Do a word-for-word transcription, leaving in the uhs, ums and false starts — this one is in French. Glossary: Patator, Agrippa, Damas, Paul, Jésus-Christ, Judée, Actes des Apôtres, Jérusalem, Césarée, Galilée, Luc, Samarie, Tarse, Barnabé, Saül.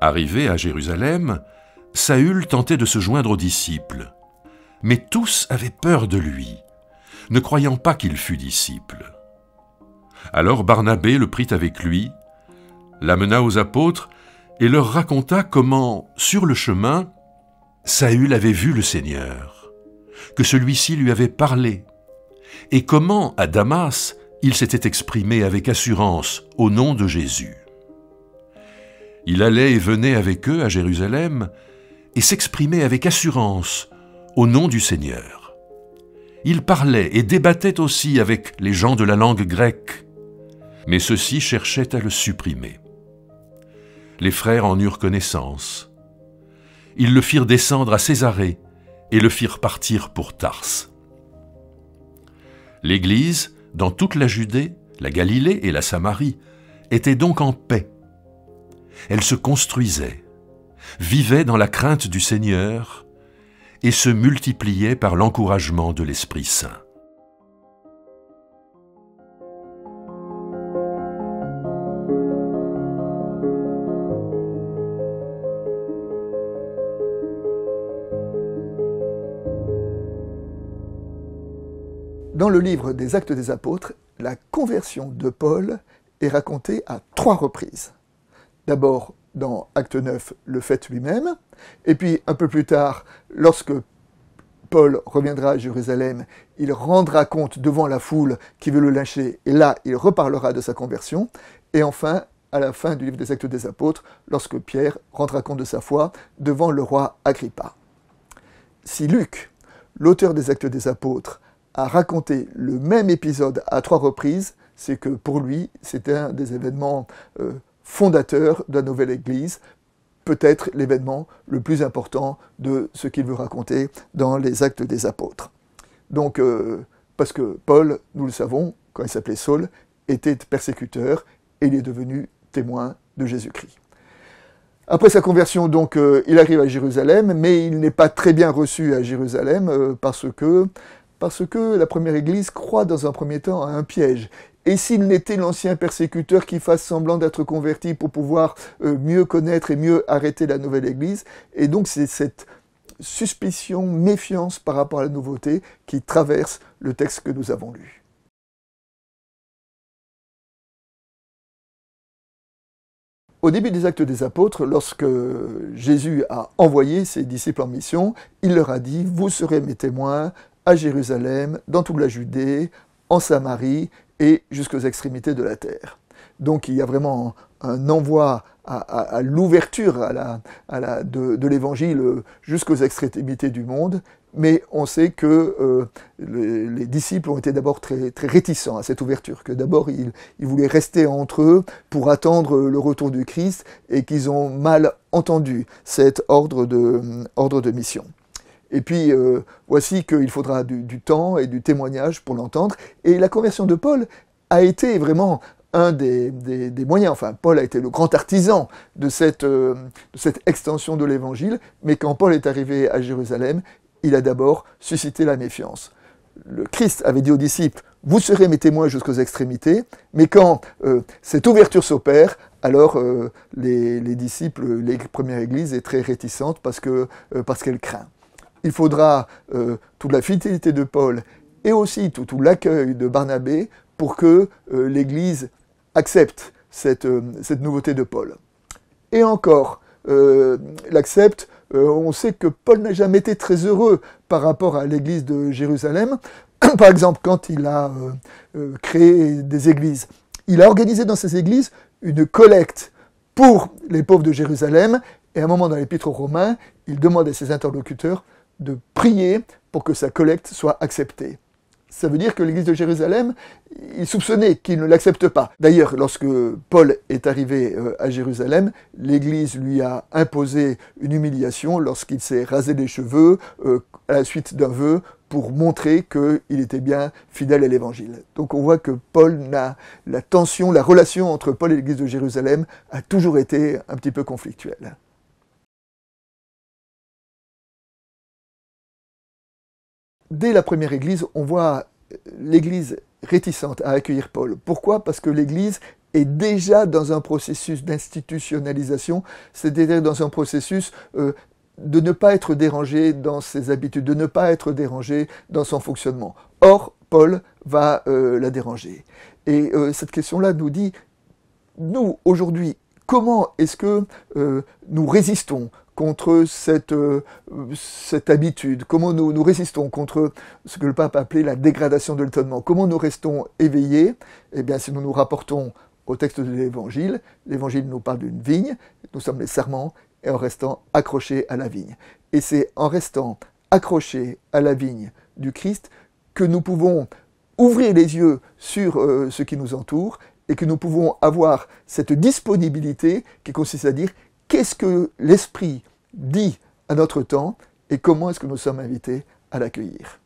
Arrivé à Jérusalem, Saül tentait de se joindre aux disciples, mais tous avaient peur de lui, ne croyant pas qu'il fût disciple. Alors Barnabé le prit avec lui, l'amena aux apôtres et leur raconta comment, sur le chemin, Saül avait vu le Seigneur, que celui-ci lui avait parlé, et comment, à Damas, il s'était exprimé avec assurance au nom de Jésus. Il allait et venait avec eux à Jérusalem et s'exprimait avec assurance au nom du Seigneur. Il parlait et débattait aussi avec les gens de la langue grecque, mais ceux-ci cherchaient à le supprimer. Les frères en eurent connaissance. Ils le firent descendre à Césarée et le firent partir pour Tarse. L'Église, dans toute la Judée, la Galilée et la Samarie, était donc en paix. Elle se construisait, vivait dans la crainte du Seigneur et se multipliait par l'encouragement de l'Esprit Saint. Dans le livre des Actes des Apôtres, la conversion de Paul est racontée à trois reprises. D'abord dans Acte neuf, le fait lui-même, et puis un peu plus tard, lorsque Paul reviendra à Jérusalem, il rendra compte devant la foule qui veut le lyncher, et là, il reparlera de sa conversion. Et enfin, à la fin du livre des Actes des Apôtres, lorsque Pierre rendra compte de sa foi devant le roi Agrippa. Si Luc, l'auteur des Actes des Apôtres, a raconté le même épisode à trois reprises, c'est que pour lui, c'était un des événements euh, fondateur de la nouvelle Église, peut-être l'événement le plus important de ce qu'il veut raconter dans les Actes des Apôtres. Donc, euh, parce que Paul, nous le savons, quand il s'appelait Saül, était persécuteur et il est devenu témoin de Jésus-Christ. Après sa conversion, donc, euh, il arrive à Jérusalem, mais il n'est pas très bien reçu à Jérusalem euh, parce que, parce que la première Église croit dans un premier temps à un piège. Et s'il n'était l'ancien persécuteur qui fasse semblant d'être converti pour pouvoir mieux connaître et mieux arrêter la nouvelle Église. Et donc c'est cette suspicion, méfiance par rapport à la nouveauté qui traverse le texte que nous avons lu. Au début des Actes des Apôtres, lorsque Jésus a envoyé ses disciples en mission, il leur a dit « Vous serez mes témoins à Jérusalem, dans toute la Judée, en Samarie » et jusqu'aux extrémités de la terre. Donc il y a vraiment un envoi à, à, à l'ouverture à la, à la, de, de l'évangile jusqu'aux extrémités du monde, mais on sait que euh, les, les disciples ont été d'abord très, très réticents à cette ouverture, que d'abord ils, ils voulaient rester entre eux pour attendre le retour du Christ et qu'ils ont mal entendu cet ordre de, ordre de mission. Et puis, euh, voici qu'il faudra du, du temps et du témoignage pour l'entendre. Et la conversion de Paul a été vraiment un des, des, des moyens. Enfin, Paul a été le grand artisan de cette, euh, de cette extension de l'Évangile. Mais quand Paul est arrivé à Jérusalem, il a d'abord suscité la méfiance. Le Christ avait dit aux disciples « Vous serez mes témoins jusqu'aux extrémités ». Mais quand euh, cette ouverture s'opère, alors euh, les, les disciples, les premières églises, est très réticente parce que, euh, parce qu'elle craint. Il faudra euh, toute la fidélité de Paul et aussi tout, tout l'accueil de Barnabé pour que euh, l'Église accepte cette, euh, cette nouveauté de Paul. Et encore, euh, l'accepte, euh, on sait que Paul n'a jamais été très heureux par rapport à l'Église de Jérusalem. Par exemple, quand il a euh, euh, créé des églises, il a organisé dans ces églises une collecte pour les pauvres de Jérusalem. Et à un moment dans l'Épître aux Romains, il demande à ses interlocuteurs de prier pour que sa collecte soit acceptée. Ça veut dire que l'Église de Jérusalem, il soupçonnait qu'il ne l'accepte pas. D'ailleurs, lorsque Paul est arrivé à Jérusalem, l'Église lui a imposé une humiliation lorsqu'il s'est rasé les cheveux euh, à la suite d'un vœu pour montrer qu'il était bien fidèle à l'Évangile. Donc on voit que Paul n'a la tension, la relation entre Paul et l'Église de Jérusalem a toujours été un petit peu conflictuelle. Dès la première Église, on voit l'Église réticente à accueillir Paul. Pourquoi ? Parce que l'Église est déjà dans un processus d'institutionnalisation, c'est-à-dire dans un processus euh, de ne pas être dérangé dans ses habitudes, de ne pas être dérangé dans son fonctionnement. Or, Paul va euh, la déranger. Et euh, cette question-là nous dit, nous, aujourd'hui, comment est-ce que euh, nous résistons contre cette, euh, cette habitude, comment nous, nous résistons contre ce que le pape appelait la dégradation de l'étonnement, comment nous restons éveillés? Eh bien, si nous nous rapportons au texte de l'Évangile, l'Évangile nous parle d'une vigne, nous sommes les sarments, et en restant accrochés à la vigne. Et c'est en restant accrochés à la vigne du Christ que nous pouvons ouvrir les yeux sur euh, ce qui nous entoure, et que nous pouvons avoir cette disponibilité qui consiste à dire qu'est-ce que l'Esprit dit à notre temps et comment est-ce que nous sommes invités à l'accueillir.